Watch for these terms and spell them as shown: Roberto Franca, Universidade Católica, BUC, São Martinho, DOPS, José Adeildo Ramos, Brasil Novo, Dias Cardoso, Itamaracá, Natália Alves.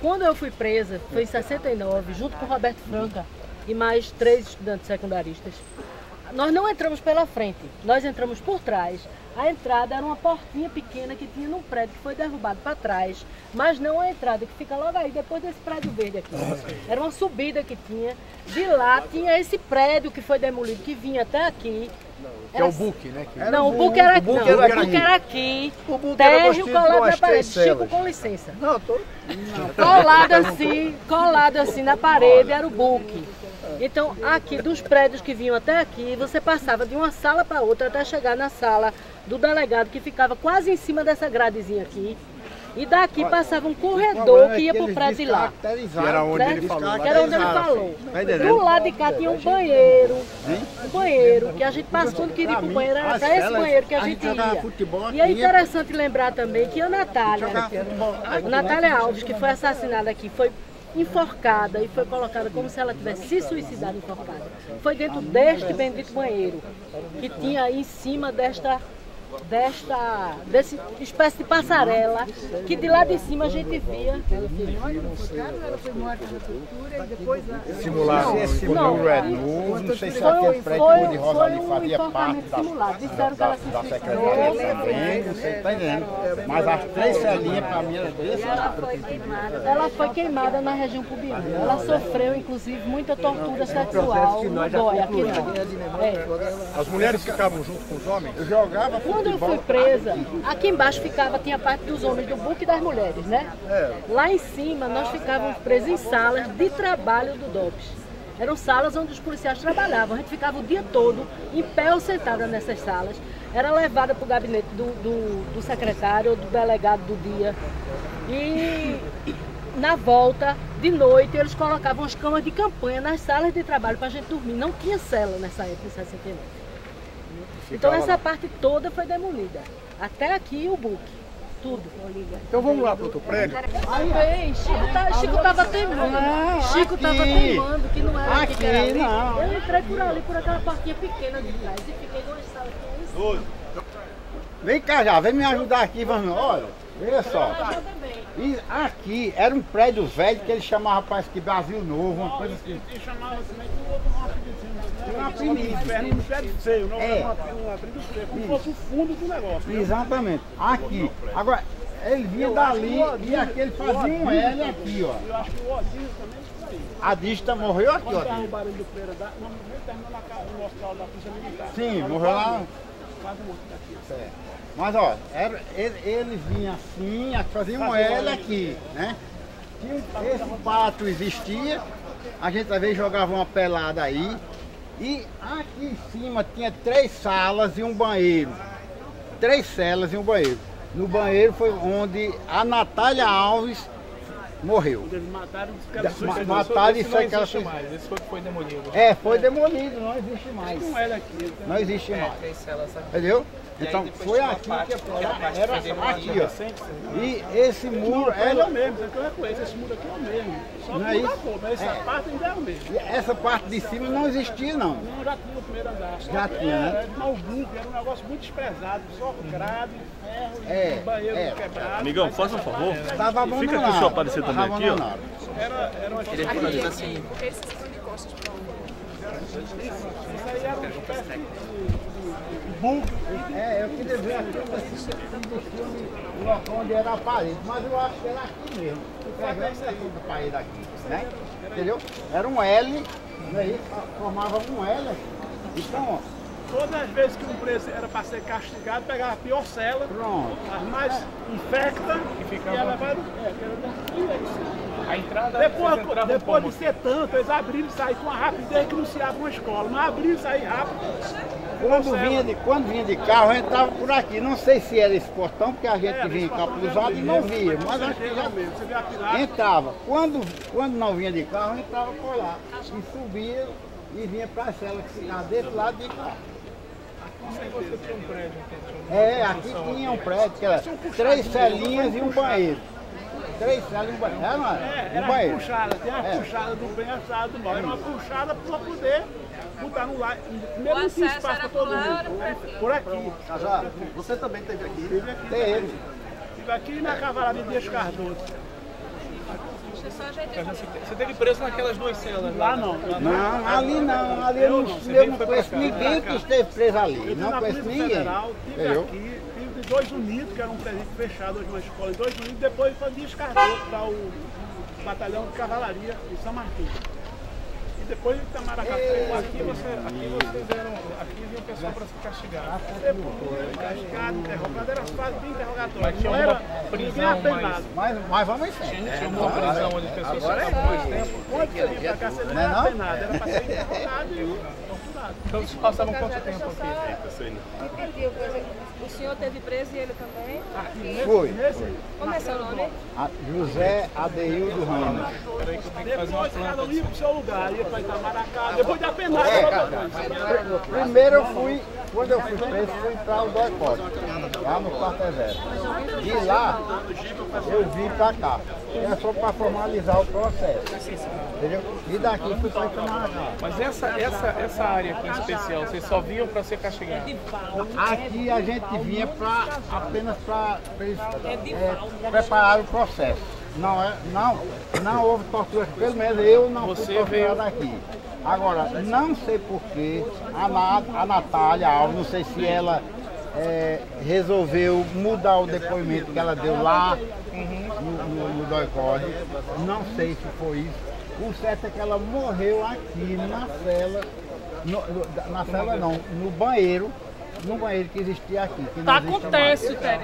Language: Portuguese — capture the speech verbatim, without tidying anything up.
Quando eu fui presa, foi em sessenta e nove, junto com o Roberto Franca e mais três estudantes secundaristas. Nós não entramos pela frente, nós entramos por trás. A entrada era uma portinha pequena que tinha num prédio que foi derrubado para trás, mas não a entrada que fica logo aí, depois desse prédio verde aqui. Era uma subida que tinha. De lá tinha esse prédio que foi demolido, que vinha até aqui. Que era... é o B U C, né? Que... Não, o B U C era aqui. O B U C era, era, era aqui. O B U C era aqui. Colado na parede. Chico, com licença. Não, tô... Não. Colado assim, colado assim na parede era o B U C. Então, aqui, dos prédios que vinham até aqui, você passava de uma sala para outra até chegar na sala do delegado, que ficava quase em cima dessa gradezinha aqui. E daqui passava um corredor que ia para o prédio lá. Era onde ele falou. Era onde ele falou. Do lado de cá tinha um banheiro. Um banheiro que a gente passou, quando queria ir para o banheiro, era até esse banheiro que a gente ia. E é interessante lembrar também que a Natália, Natália Alves, que foi assassinada aqui, foi enforcada e foi colocada como se ela tivesse se suicidado enforcada. Foi dentro deste bendito banheiro, que tinha aí em cima desta... desta desse espécie de passarela, que de lá de cima a gente via. Ela foi morta, ela foi morta na tortura e depois a... Simulado. Não, não, é novo, não sei se aquele prédio de rosa ali fazia parte da, da, da Secretaria também, não sei, está entendendo. Mas as três celinhas para mim eram dessas. Ela foi queimada. Ela foi queimada na região pubiana. Ela sofreu, inclusive, muita tortura sexual no boy, aqui não. É. As mulheres ficavam junto com os homens? Eu jogava. Quando eu fui presa, aqui embaixo ficava, tinha a parte dos homens do B U C e das mulheres, né? Lá em cima nós ficávamos presos em salas de trabalho do D O P S. Eram salas onde os policiais trabalhavam, a gente ficava o dia todo em pé ou sentada nessas salas. Era levada para o gabinete do, do, do secretário ou do delegado do dia. E na volta, de noite, eles colocavam as camas de campanha nas salas de trabalho para a gente dormir. Não tinha cela nessa época, em sessenta e nove. Então essa parte toda foi demolida. Até aqui o B U C. Tudo. Então vamos lá para outro prédio? Aí, Chico tá, Chico estava teimando. Chico estava teimando que não era aqui. Que era ali. Não. Eu entrei por ali, por aquela portinha pequena de trás e fiquei duas salas com isso. Vem cá já, vem me ajudar aqui, vamos. Olha, veja só. E aqui era um prédio velho que ele chamava, rapaz, que Brasil Novo, uma coisa assim. Ele chamava assim, mas o outro não como fosse o fundo do negócio. Exatamente. Aqui. Agora, ele vinha dali e aqui ele fazia um L aqui, ó. Eu acho que o Odinho também foi aí. A Dista morreu aqui, ó. Quando estava no barulho do Freira, terminou no hospital da Polícia Militar. Sim, morreu lá. Quase morto daqui. Mas, ó, ele vinha assim, fazia um L aqui, né? Esse pátio existia, a gente às vezes jogava uma pelada aí. E aqui em cima tinha três salas e um banheiro. Três celas e um banheiro. No banheiro foi onde a Natália Alves morreu. Eles mataram e sequestraram. Esse foi que foi demolido. É, foi demolido, não existe mais. Não era aqui. Não existe mais. Entendeu? Então foi aqui que a era aqui, ó. E esse muro era o mesmo, esse muro aqui é o mesmo. Só mudou, mas essa parte ainda é o mesmo. Essa parte de cima não existia, não. Não, já tinha o primeiro andar. Já tinha, né? Mas o bunker era um negócio muito desprezado, só grade, ferro, banheiro quebrado. Amigão, faça um favor. Fica aqui só aparecer também aqui, ó. Era uma coisa assim. Porque eles estão de costas para o isso aí era um pé. É, eu queria ver aqui o local onde era a parede, mas eu acho que era aqui mesmo. Pegava essa parede aqui, né? Entendeu? Era um L, né? Formava um L. Então, ó, todas as vezes que um preso era para ser castigado, pegava a pior cela, pronto, as mais é. infecta e ficava. E ela vai... é, a entrada depois, depois de ser tanto, eles abriram e saíram com a rapidez que não se abre uma escola, mas abriram e saíram rápido. Quando vinha, de, quando vinha de carro, a gente estava por aqui. Não sei se era esse portão, porque a gente é, vinha encapuzado e não via. Mas acho que já entrava. Quando, quando não vinha de carro, entrava por lá. E subia e vinha para a cela que ficava desse lado de cá. Aqui tinha um prédio. É, aqui tinha um prédio, que era três celinhas e um banheiro. Três celas no banheiro, é, mano? É, era uma puxada, tem uma é. puxada do bem assado, não. Era uma puxada para poder botar no lar. Primeiro não tinha espaço para todo mundo. Por aqui. Cajá, você também esteve aqui? Esteve aqui. Tem ele. Estive aqui na cavalada de Dias Cardoso. Você teve preso naquelas duas celas? Lá não. Não, ali não. Ali eu não conheço ninguém que esteve preso ali. Não conheço ninguém. Estive aqui, tive de Dois Unidos, que era um presídio fechado hoje, uma escola de Dois Unidos, depois foi descartado para o batalhão de cavalaria de São Martinho. E depois de Itamaracá, aqui vocês eram. Aqui vinha o pessoal para se castigar. Depois, castigado, interrogado, era as fases de interrogatório. Não era ninguém apenado. Mas vamos em frente. Tinha uma prisão onde as pessoas ficavam mais tempo. Quando você vinha para cá, você não era apenado. Era para ser interrogado e torturado. Então vocês passavam quanto tempo aqui? Entendi. O senhor teve preso e ele também? Foi. Como é seu nome? José Adeildo Ramos. Depois cada um ia para o seu lugar. Para Itamaracá, depois da penada. É, primeiro eu fui, quando eu fui preso, fui para o boicote, lá no quartel velho. De lá, eu vim para cá. Era só para formalizar o processo. Entendeu? E daqui fui para Itamaracá. Mas essa, essa, essa área aqui em especial, vocês só vinham para ser castigado? Aqui a gente vinha pra, apenas para é, preparar o processo. Não, não, não houve tortura, pelo menos eu não fui torturado aqui. Agora, não sei porquê, a, Nat, a Natália Alves, não sei se ela é, resolveu mudar o depoimento que ela deu lá no, no, no doicode, não sei se foi isso. O certo é que ela morreu aqui na cela, no, na cela não, no banheiro, no banheiro que existia aqui. Que não existe mais. Acontece, Pérez.